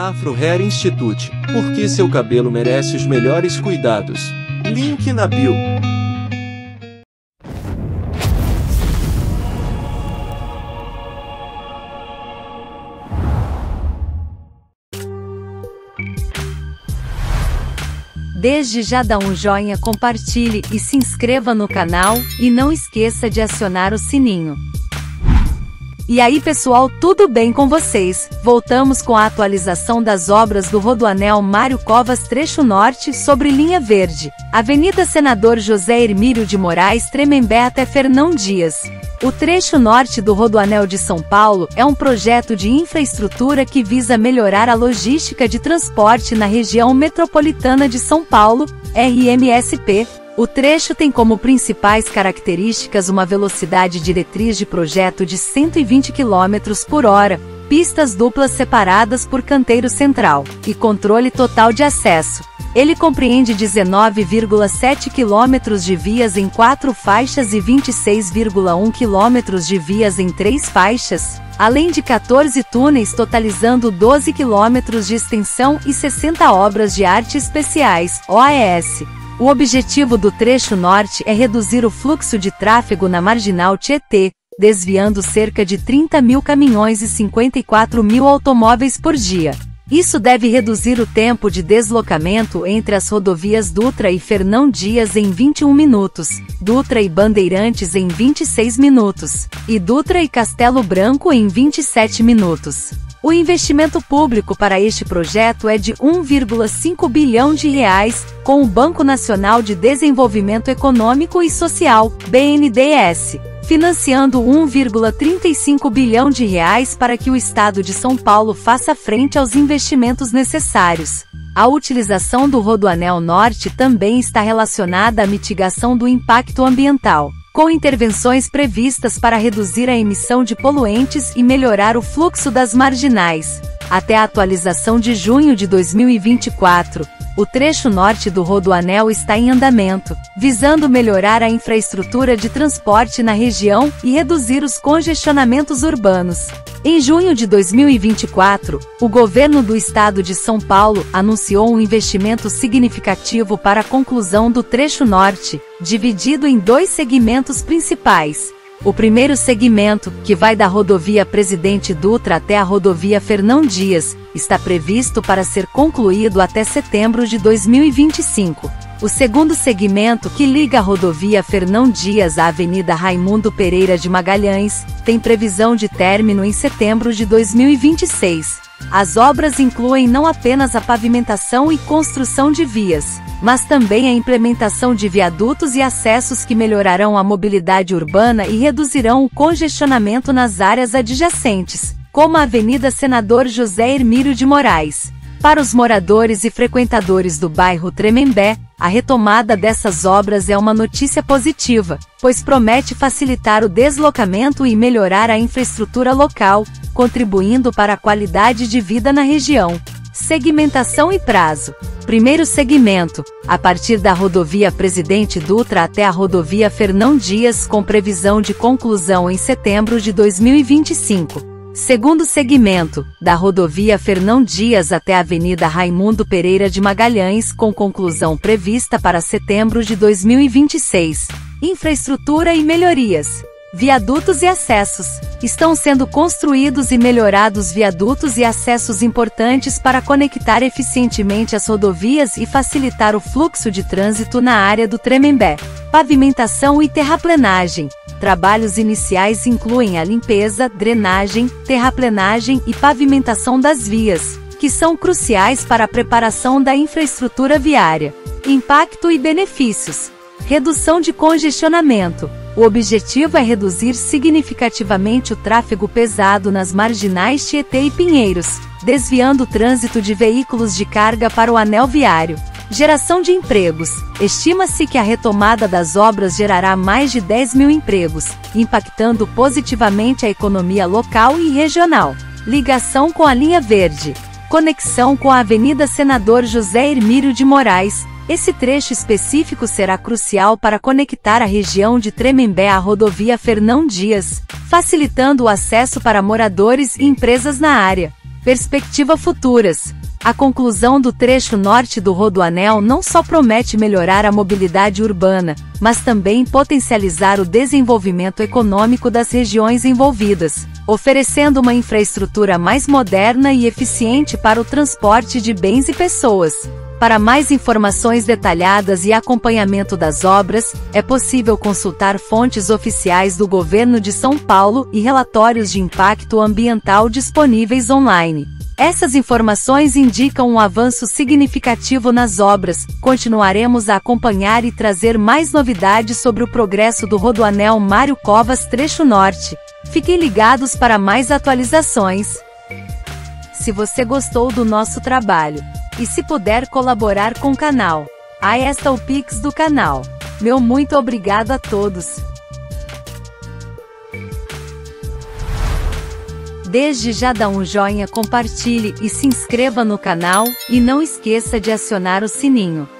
Afro Hair Institute, porque seu cabelo merece os melhores cuidados. Link na bio. Desde já dá um joinha, compartilhe e se inscreva no canal, e não esqueça de acionar o sininho. E aí pessoal, tudo bem com vocês? Voltamos com a atualização das obras do Rodoanel Mário Covas Trecho Norte sobre Linha Verde, Avenida Senador José Ermírio de Moraes, Tremembé até Fernão Dias. O trecho norte do Rodoanel de São Paulo é um projeto de infraestrutura que visa melhorar a logística de transporte na região metropolitana de São Paulo, RMSP. O trecho tem como principais características uma velocidade diretriz de projeto de 120 km por hora, pistas duplas separadas por canteiro central e controle total de acesso. Ele compreende 19,7 km de vias em 4 faixas e 26,1 km de vias em 3 faixas, além de 14 túneis totalizando 12 km de extensão e 60 obras de arte especiais, OAS. O objetivo do trecho norte é reduzir o fluxo de tráfego na Marginal Tietê, desviando cerca de 30 mil caminhões e 54 mil automóveis por dia. Isso deve reduzir o tempo de deslocamento entre as rodovias Dutra e Fernão Dias em 21 minutos, Dutra e Bandeirantes em 26 minutos, e Dutra e Castelo Branco em 27 minutos. O investimento público para este projeto é de 1,5 bilhão de reais, com o Banco Nacional de Desenvolvimento Econômico e Social, BNDES. Financiando 1,35 bilhão de reais para que o Estado de São Paulo faça frente aos investimentos necessários. A utilização do Rodoanel Norte também está relacionada à mitigação do impacto ambiental, com intervenções previstas para reduzir a emissão de poluentes e melhorar o fluxo das marginais. Até a atualização de junho de 2024, o trecho norte do Rodoanel está em andamento, visando melhorar a infraestrutura de transporte na região e reduzir os congestionamentos urbanos. Em junho de 2024, o governo do estado de São Paulo anunciou um investimento significativo para a conclusão do trecho norte, dividido em 2 segmentos principais. O primeiro segmento, que vai da Rodovia Presidente Dutra até a Rodovia Fernão Dias, está previsto para ser concluído até setembro de 2025. O segundo segmento, que liga a Rodovia Fernão Dias à Avenida Raimundo Pereira de Magalhães, tem previsão de término em setembro de 2026. As obras incluem não apenas a pavimentação e construção de vias, mas também a implementação de viadutos e acessos que melhorarão a mobilidade urbana e reduzirão o congestionamento nas áreas adjacentes, como a Avenida Senador José Ermírio de Moraes. Para os moradores e frequentadores do bairro Tremembé, a retomada dessas obras é uma notícia positiva, pois promete facilitar o deslocamento e melhorar a infraestrutura local, contribuindo para a qualidade de vida na região. Segmentação e prazo. Primeiro segmento, a partir da Rodovia Presidente Dutra até a Rodovia Fernão Dias, com previsão de conclusão em setembro de 2025. Segundo segmento, da Rodovia Fernão Dias até a Avenida Raimundo Pereira de Magalhães, com conclusão prevista para setembro de 2026. Infraestrutura e melhorias. Viadutos e acessos. Estão sendo construídos e melhorados viadutos e acessos importantes para conectar eficientemente as rodovias e facilitar o fluxo de trânsito na área do Tremembé. Pavimentação e terraplenagem. Trabalhos iniciais incluem a limpeza, drenagem, terraplenagem e pavimentação das vias, que são cruciais para a preparação da infraestrutura viária. Impacto e benefícios. Redução de congestionamento. O objetivo é reduzir significativamente o tráfego pesado nas marginais Tietê e Pinheiros, desviando o trânsito de veículos de carga para o anel viário. Geração de empregos. Estima-se que a retomada das obras gerará mais de 10 mil empregos, impactando positivamente a economia local e regional. Ligação com a Linha Verde. Conexão com a Avenida Senador José Ermírio de Moraes. Esse trecho específico será crucial para conectar a região de Tremembé à Rodovia Fernão Dias, facilitando o acesso para moradores e empresas na área. Perspectiva futuras. A conclusão do trecho norte do Rodoanel não só promete melhorar a mobilidade urbana, mas também potencializar o desenvolvimento econômico das regiões envolvidas, oferecendo uma infraestrutura mais moderna e eficiente para o transporte de bens e pessoas. Para mais informações detalhadas e acompanhamento das obras, é possível consultar fontes oficiais do Governo de São Paulo e relatórios de impacto ambiental disponíveis online. Essas informações indicam um avanço significativo nas obras. Continuaremos a acompanhar e trazer mais novidades sobre o progresso do Rodoanel Mário Covas Trecho Norte. Fiquem ligados para mais atualizações. Se você gostou do nosso trabalho e se puder colaborar com o canal, aí está o Pix do canal. Meu muito obrigado a todos. Desde já dá um joinha, compartilhe e se inscreva no canal, e não esqueça de acionar o sininho.